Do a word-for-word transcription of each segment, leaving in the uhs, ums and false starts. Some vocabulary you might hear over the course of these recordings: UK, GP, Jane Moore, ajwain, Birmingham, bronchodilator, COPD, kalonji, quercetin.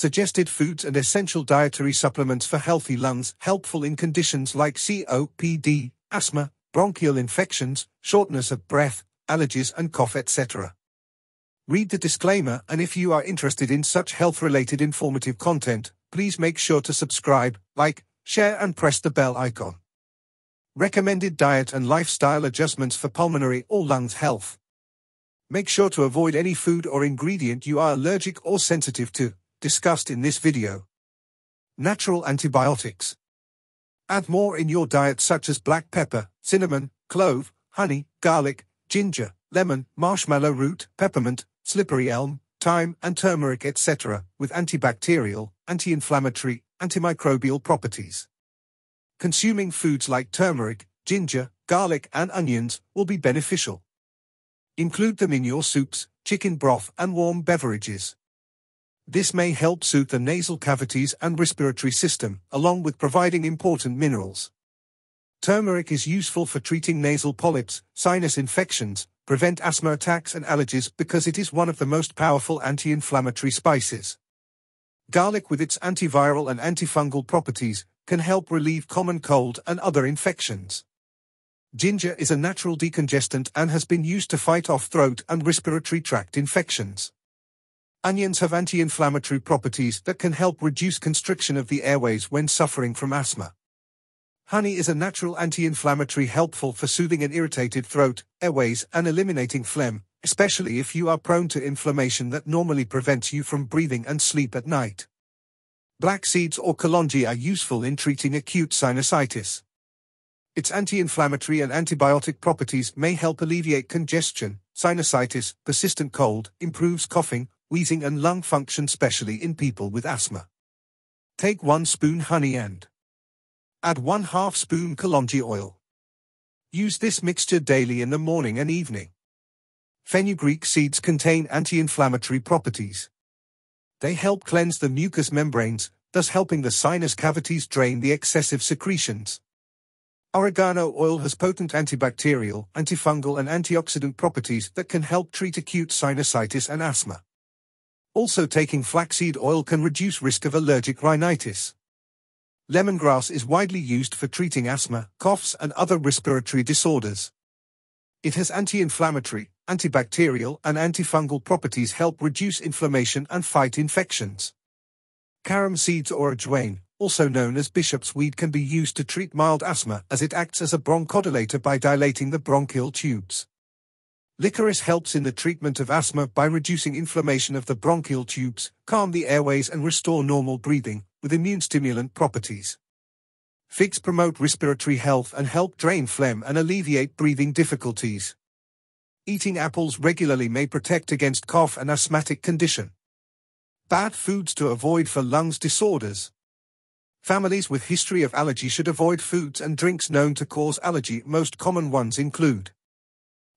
suggested foods and essential dietary supplements for healthy lungs, helpful in conditions like C O P D, asthma, bronchial infections, shortness of breath, allergies and cough, et cetera. Read the disclaimer, and if you are interested in such health-related informative content, please make sure to subscribe, like, share and press the bell icon. Recommended diet and lifestyle adjustments for pulmonary or lungs health. Make sure to avoid any food or ingredient you are allergic or sensitive to, discussed in this video. Natural antibiotics. Add more in your diet such as black pepper, cinnamon, clove, honey, garlic, ginger, lemon, marshmallow root, peppermint, slippery elm, thyme and turmeric, et cetera, with antibacterial, anti-inflammatory, antimicrobial properties. Consuming foods like turmeric, ginger, garlic and onions will be beneficial. Include them in your soups, chicken broth and warm beverages. This may help soothe the nasal cavities and respiratory system, along with providing important minerals. Turmeric is useful for treating nasal polyps, sinus infections, prevent asthma attacks and allergies because it is one of the most powerful anti-inflammatory spices. Garlic, with its antiviral and antifungal properties, can help relieve common cold and other infections. Ginger is a natural decongestant and has been used to fight off throat and respiratory tract infections. Onions have anti-inflammatory properties that can help reduce constriction of the airways when suffering from asthma. Honey is a natural anti-inflammatory, helpful for soothing an irritated throat, airways and eliminating phlegm, especially if you are prone to inflammation that normally prevents you from breathing and sleep at night. Black seeds or kalonji are useful in treating acute sinusitis. Its anti-inflammatory and antibiotic properties may help alleviate congestion, sinusitis, persistent cold, improves coughing, wheezing and lung function, especially in people with asthma. Take one spoon honey and add one half spoon kalonji oil. Use this mixture daily in the morning and evening. Fenugreek seeds contain anti-inflammatory properties. They help cleanse the mucous membranes, thus helping the sinus cavities drain the excessive secretions. Oregano oil has potent antibacterial, antifungal and antioxidant properties that can help treat acute sinusitis and asthma. Also, taking flaxseed oil can reduce risk of allergic rhinitis. Lemongrass is widely used for treating asthma, coughs and other respiratory disorders. It has anti-inflammatory, antibacterial and antifungal properties, help reduce inflammation and fight infections. Carom seeds or ajwain, also known as bishop's weed, can be used to treat mild asthma as it acts as a bronchodilator by dilating the bronchial tubes. Licorice helps in the treatment of asthma by reducing inflammation of the bronchial tubes, calm the airways and restore normal breathing, with immune stimulant properties. Figs promote respiratory health and help drain phlegm and alleviate breathing difficulties. Eating apples regularly may protect against cough and asthmatic condition. Bad foods to avoid for lungs disorders. Families with history of allergy should avoid foods and drinks known to cause allergy. Most common ones include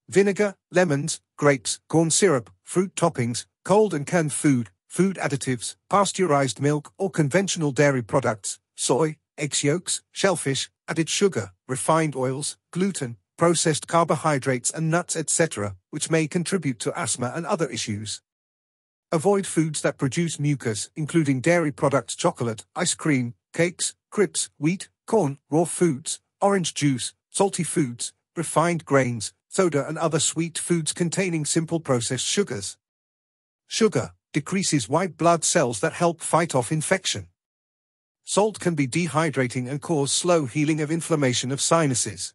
vinegar, lemons, grapes, corn syrup, fruit toppings, cold and canned food, food additives, pasteurized milk or conventional dairy products, soy, egg yolks, shellfish, added sugar, refined oils, gluten, processed carbohydrates and nuts, et cetera, which may contribute to asthma and other issues. Avoid foods that produce mucus, including dairy products, chocolate, ice cream, cakes, crisps, wheat, corn, raw foods, orange juice, salty foods, refined grains, soda and other sweet foods containing simple processed sugars. Sugar decreases white blood cells that help fight off infection. Salt can be dehydrating and cause slow healing of inflammation of sinuses.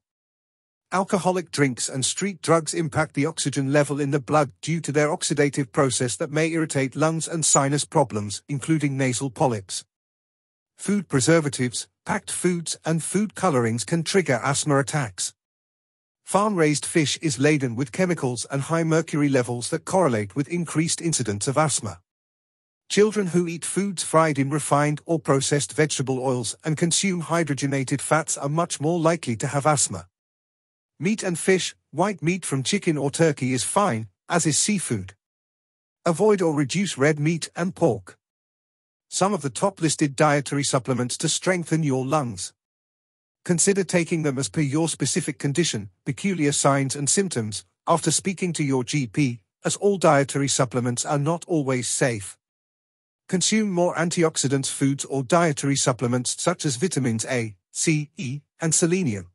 Alcoholic drinks and street drugs impact the oxygen level in the blood due to their oxidative process that may irritate lungs and sinus problems, including nasal polyps. Food preservatives, packed foods and food colorings can trigger asthma attacks. Farm-raised fish is laden with chemicals and high mercury levels that correlate with increased incidence of asthma. Children who eat foods fried in refined or processed vegetable oils and consume hydrogenated fats are much more likely to have asthma. Meat and fish, white meat from chicken or turkey is fine, as is seafood. Avoid or reduce red meat and pork. Some of the top-listed dietary supplements to strengthen your lungs. Consider taking them as per your specific condition, peculiar signs and symptoms, after speaking to your G P, as all dietary supplements are not always safe. Consume more antioxidant foods or dietary supplements such as vitamins A, C, E, and selenium.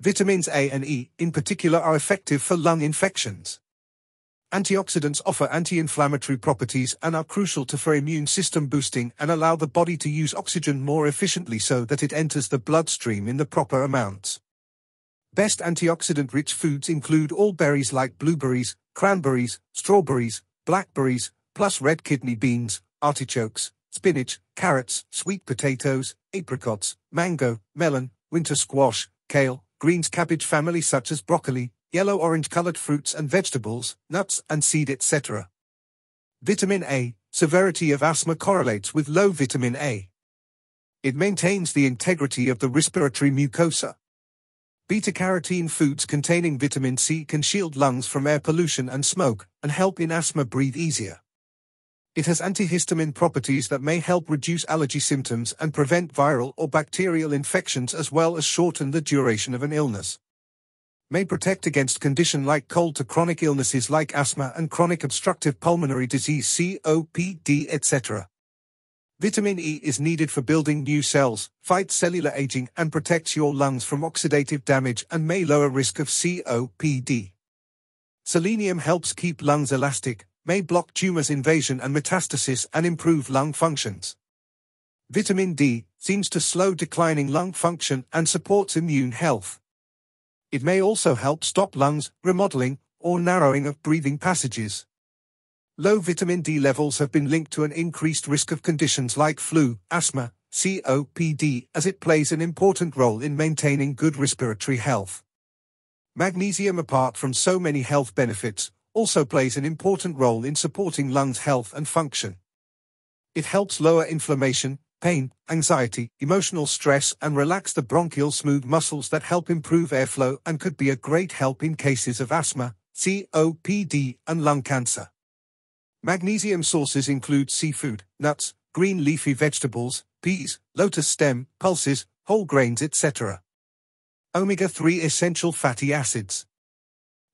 Vitamins A and E, in particular, are effective for lung infections. Antioxidants offer anti-inflammatory properties and are crucial to for immune system boosting and allow the body to use oxygen more efficiently so that it enters the bloodstream in the proper amounts. Best antioxidant-rich foods include all berries like blueberries, cranberries, strawberries, blackberries, plus red kidney beans, artichokes, spinach, carrots, sweet potatoes, apricots, mango, melon, winter squash, kale, greens, cabbage family such as broccoli, yellow-orange-colored fruits and vegetables, nuts and seed et cetera. Vitamin A. Severity of asthma correlates with low vitamin A. It maintains the integrity of the respiratory mucosa. Beta-carotene foods containing vitamin C can shield lungs from air pollution and smoke and help in asthma breathe easier. It has antihistamine properties that may help reduce allergy symptoms and prevent viral or bacterial infections as well as shorten the duration of an illness. May protect against condition like cold to chronic illnesses like asthma and chronic obstructive pulmonary disease C O P D, et cetera. Vitamin E is needed for building new cells, fights cellular aging and protects your lungs from oxidative damage and may lower risk of C O P D. Selenium helps keep lungs elastic, may block tumors invasion and metastasis and improve lung functions. Vitamin D seems to slow declining lung function and supports immune health. It may also help stop lungs remodeling or narrowing of breathing passages. Low vitamin D levels have been linked to an increased risk of conditions like flu, asthma, C O P D, as it plays an important role in maintaining good respiratory health. Magnesium, apart from so many health benefits, also plays an important role in supporting lungs' health and function. It helps lower inflammation, pain, anxiety, emotional stress and relax the bronchial smooth muscles that help improve airflow and could be a great help in cases of asthma, C O P D and lung cancer. Magnesium sources include seafood, nuts, green leafy vegetables, peas, lotus stem, pulses, whole grains et cetera. Omega three essential fatty acids.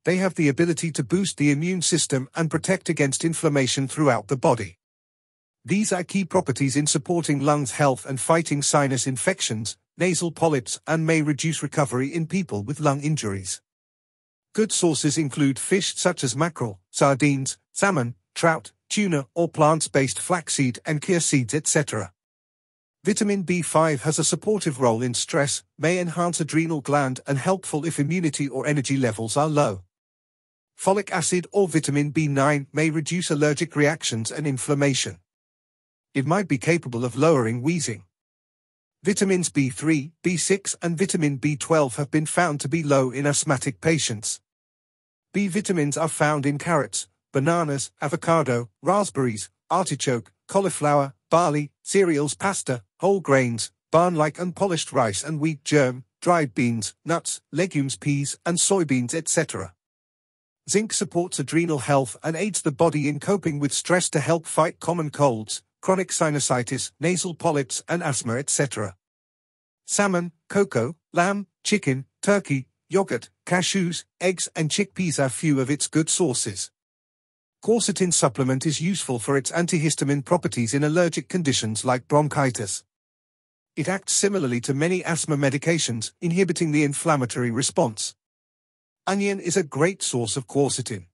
They have the ability to boost the immune system and protect against inflammation throughout the body. These are key properties in supporting lungs' health and fighting sinus infections, nasal polyps, and may reduce recovery in people with lung injuries. Good sources include fish such as mackerel, sardines, salmon, trout, tuna, or plant-based flaxseed and chia seeds, et cetera. Vitamin B five has a supportive role in stress, may enhance adrenal gland and helpful if immunity or energy levels are low. Folic acid or vitamin B nine may reduce allergic reactions and inflammation. It might be capable of lowering wheezing. Vitamins B three, B six, and vitamin B twelve have been found to be low in asthmatic patients. B vitamins are found in carrots, bananas, avocado, raspberries, artichoke, cauliflower, barley, cereals, pasta, whole grains, barn-like unpolished rice and wheat germ, dried beans, nuts, legumes, peas, and soybeans, et cetera. Zinc supports adrenal health and aids the body in coping with stress to help fight common colds, chronic sinusitis, nasal polyps and asthma, et cetera. Salmon, cocoa, lamb, chicken, turkey, yogurt, cashews, eggs and chickpeas are few of its good sources. Quercetin supplement is useful for its antihistamine properties in allergic conditions like bronchitis. It acts similarly to many asthma medications, inhibiting the inflammatory response. Onion is a great source of quercetin.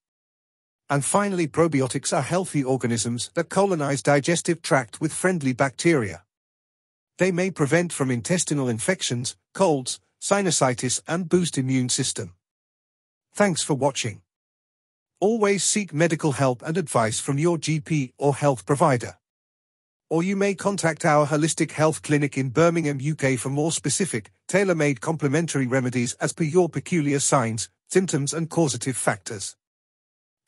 And finally, probiotics are healthy organisms that colonize digestive tract with friendly bacteria. They may prevent from intestinal infections, colds, sinusitis and boost immune system. Thanks for watching. Always seek medical help and advice from your G P or health provider. Or you may contact our Holistic Health Clinic in Birmingham, U K for more specific, tailor-made complementary remedies as per your peculiar signs, symptoms and causative factors.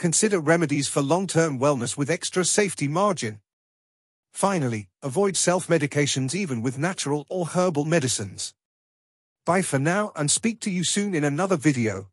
Consider remedies for long-term wellness with extra safety margin. Finally, avoid self-medications even with natural or herbal medicines. Bye for now and speak to you soon in another video.